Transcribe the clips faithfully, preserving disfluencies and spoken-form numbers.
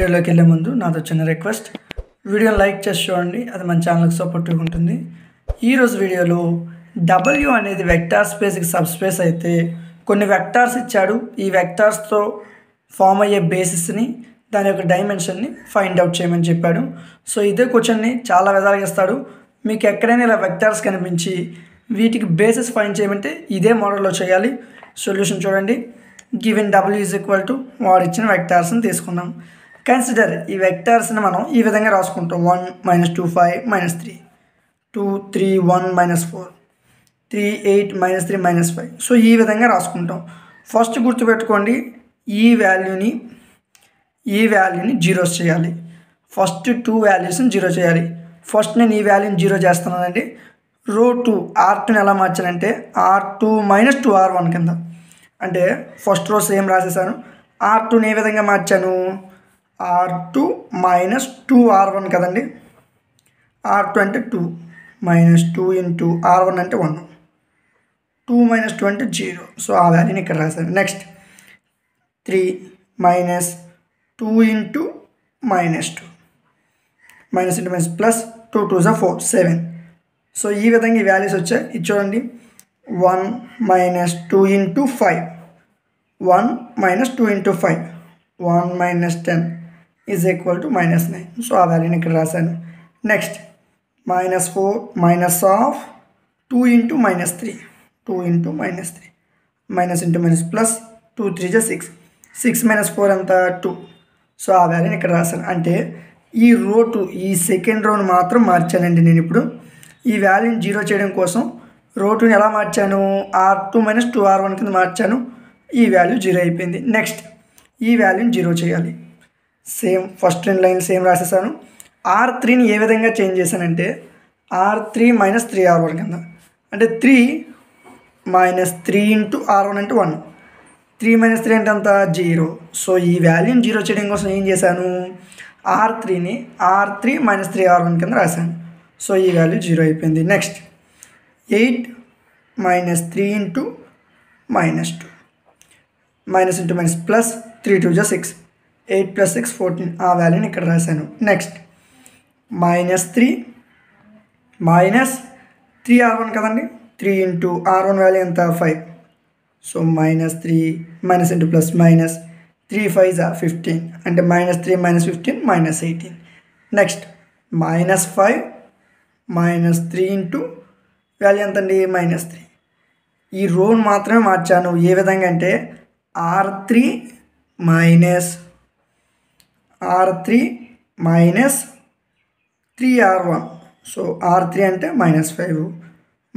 వీడియోలోకి వెళ్ళే ముందు నాతో చిన్న రిక్వెస్ట్, వీడియోని లైక్ చేసి చూడండి, అది మన ఛానల్కి సపోర్ట్గా ఉంటుంది. ఈరోజు వీడియోలో డబ్ల్యూ అనేది వెక్టార్ స్పేస్కి సబ్ స్పేస్ అయితే కొన్ని వెక్టార్స్ ఇచ్చాడు. ఈ వెక్టార్స్తో ఫామ్ అయ్యే బేసిస్ని, దాని యొక్క డైమెన్షన్ని ఫైండ్ అవుట్ చేయమని చెప్పాడు. సో ఇదే క్వశ్చన్ని చాలా విధాలుగా ఇస్తాడు. మీకు ఎక్కడైనా ఇలా వెక్టార్స్ కనిపించి వీటికి బేసిస్ ఫైండ్ చేయమంటే ఇదే మోడల్లో చేయాలి. సొల్యూషన్ చూడండి. Given W is equal to వాడు ఇచ్చిన వెక్టార్స్ని తీసుకున్నాం. కన్సిడర్ ఈ వెక్టార్స్ని మనం ఈ విధంగా రాసుకుంటాం. One minus two five minus three, two three one minus four, three eight minus three minus five. So ఈ విధంగా రాసుకుంటాం. ఫస్ట్ గుర్తుపెట్టుకోండి, ఈ వాల్యూని ఈ వాల్యూని జీరోస్ చేయాలి. ఫస్ట్ టూ వాల్యూస్ని జీరో చేయాలి. ఫస్ట్ నేను ఈ వాల్యూని జీరో చేస్తున్నానండి. రో టూ ఆర్ టూని ఎలా మార్చానంటే R two minus two R one కింద, అంటే ఫస్ట్ రో సేమ్ రాసేసాను. ఆర్ టూని ఏ విధంగా మార్చాను, R two minus two R one కదండి. ఆర్ టూ అంటే two minus two into R one అంటే వన్, టూ మైనస్ టూ అంటే జీరో. సో ఆ వాల్యూని ఇక్కడ రాసాను. Next three minus two into minus two, minus into minus plus, two two జా four seven. So ఈ విధంగా ఈ వాల్యూస్ వచ్చాయి. ఇది చూడండి, one minus two into five, one minus two into five, one minus ten is equal to minus nine. So ఆ వాల్యూని ఇక్కడ రాశాను. Next minus four minus of two into minus three, two into minus three, minus into minus plus, two three జా six, six minus four అంతా two. So ఆ వాల్యూని ఇక్కడ రాశాను. అంటే ఈ రో టూ, ఈ సెకండ్ రోని మాత్రం మార్చానండి నేను. ఇప్పుడు ఈ వాల్యూని జీరో చేయడం కోసం రో టూని ఎలా మార్చాను, R two minus two R one కింద మార్చాను. ఈ వాల్యూ జీరో అయిపోయింది. నెక్స్ట్ ఈ వాల్యూని జీరో చేయాలి. సేమ్ ఫస్ట్ రెండు లైన్లు సేమ్ రాసేసాను. ఆర్ త్రీని ఏ విధంగా చేంజ్ చేశానంటే R three minus three R one కింద, అంటే three minus three into R one అంటే వన్, త్రీ మైనస్ త్రీ అంటే అంతా జీరో. సో ఈ వాల్యూని జీరో చేయడం కోసం ఏం చేశాను, ఆర్ త్రీని R three minus three R one కింద రాశాను. సో ఈ వాల్యూ జీరో అయిపోయింది. Next eight minus three into minus two, minus into minus plus, three two జా six, eight plus six fourteen. ఆ వాల్యూని ఇక్కడ రాశాను. Next minus three minus three R one కదండి, three into R one value ఎంత five. So minus three minus into plus minus, three five జా fifteen, అంటే minus three minus fifteen minus eighteen. Next minus five minus three into value ఎంత అండి minus three. ఈ రోని మాత్రమే మార్చాను. ఏ విధంగా అంటే R three minus R three minus three R one. So R three అంటే minus five,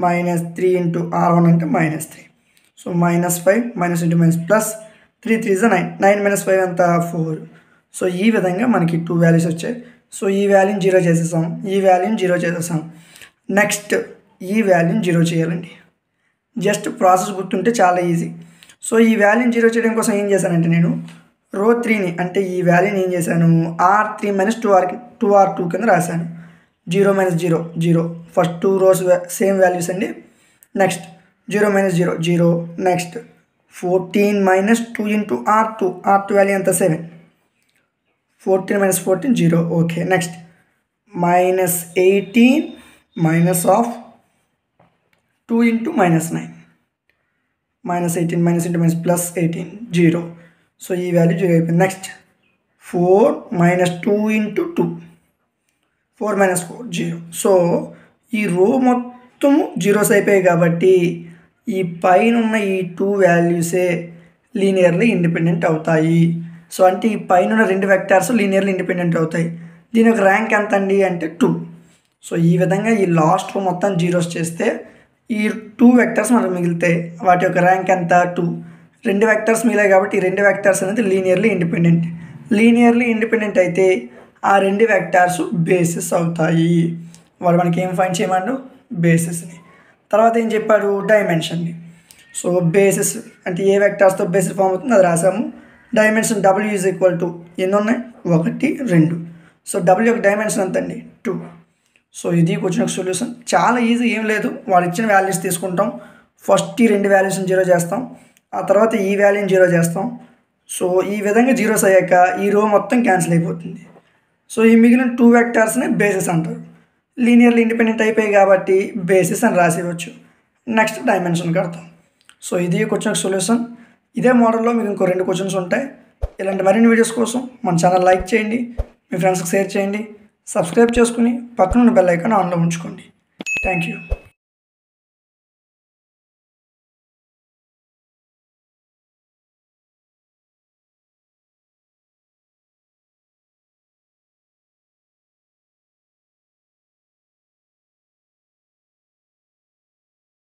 minus three into R one అంటే minus three. So minus five minus into minus plus, three three జా nine, nine minus five అంతా four. So ఈ విధంగా మనకి two values వచ్చాయి. So ఈ వాల్యూని జీరో చేసేసాం, ఈ వాల్యూని జీరో చేసేసాం. నెక్స్ట్ ఈ వాల్యూని జీరో చేయాలండి. జస్ట్ ప్రాసెస్ గుర్తుంటే చాలా ఈజీ. సో ఈ వాల్యూని జీరో చేయడం కోసం ఏం చేశానంటే నేను రో త్రీని, అంటే ఈ వాల్యూని ఏం చేశాను, R three minus two R two R two కింద రాశాను. Zero minus zero zero, first two rows same values అండి. Next zero minus zero zero. Next fourteen minus two into R two, R two value ఎంత seven, fourteen minus fourteen zero. Okay. Next minus eighteen minus of two into minus nine, minus eighteen minus into minus plus eighteen zero. So ఈ value zero అయిపోయింది. Next four minus two into two, four minus four zero. So ఈ row మొత్తము zeros అయిపోయాయి కాబట్టి ఈ పైన ఉన్న ఈ టూ వాల్యూసే లీనియర్లీ ఇండిపెండెంట్ అవుతాయి. సో అంటే ఈ పైన ఉన్న రెండు వెక్టార్స్ లీనియర్లీ ఇండిపెండెంట్ అవుతాయి. దీని యొక్క ర్యాంక్ ఎంత అండి అంటే టూ. సో ఈ విధంగా ఈ లాస్ట్ రో మొత్తం జీరోస్ చేస్తే ఈ టూ వెక్టర్స్ మనకు మిగులుతాయి. వాటి యొక్క ర్యాంక్ ఎంత టూ. రెండు వెక్టర్స్ మిగిలాయి కాబట్టి ఈ రెండు వెక్టర్స్ అనేది లీనియర్లీ ఇండిపెండెంట్. లీనియర్లీ ఇండిపెండెంట్ అయితే ఆ రెండు వెక్టార్స్ బేసిస్ అవుతాయి. వాళ్ళు మనకి ఏం ఫైండ్ చేయమండు, బేసిస్ని. తర్వాత ఏం చెప్పాడు, డైమెన్షన్ని. సో బేసిస్ అంటే ఏ వెక్టార్స్తో బేసిస్ ఫామ్ అవుతుంది అది రాసాము. Dimension W is equal to ఎన్ని ఉన్నాయి, ఒకటి రెండు. సో డబ్ల్యూ యొక్క డైమెన్షన్ ఎంత అండి టూ. సో ఇది వచ్చిన సొల్యూషన్. చాలా ఈజీ, ఏం లేదు. వాడు ఇచ్చిన వాల్యూస్ తీసుకుంటాం. ఫస్ట్ ఈ రెండు వాల్యూస్ని జీరో చేస్తాం, ఆ తర్వాత ఈ వాల్యూని జీరో చేస్తాం. సో ఈ విధంగా జీరోస్ అయ్యాక ఈ రో మొత్తం క్యాన్సిల్ అయిపోతుంది. సో ఈ మిగిలిన టూ వెక్టార్స్ని బేసిస్ అంటారు. లీనియర్లీ ఇండిపెండెంట్ అయిపోయాయి కాబట్టి బేసిస్ అని రాసివచ్చు. నెక్స్ట్ డైమెన్షన్ కడతాం. సో ఇది క్వశ్చన్ సొల్యూషన్. ఇదే మోడల్లో మీకు ఇంకో రెండు క్వశ్చన్స్ ఉంటాయి. ఇలాంటి మరిన్ని వీడియోస్ కోసం మన ఛానల్ లైక్ చేయండి, మీ ఫ్రెండ్స్కి షేర్ చేయండి, సబ్స్క్రైబ్ చేసుకుని పక్కనున్న బెల్ ఐకాన్ ఆన్లో ఉంచుకోండి. Thank you.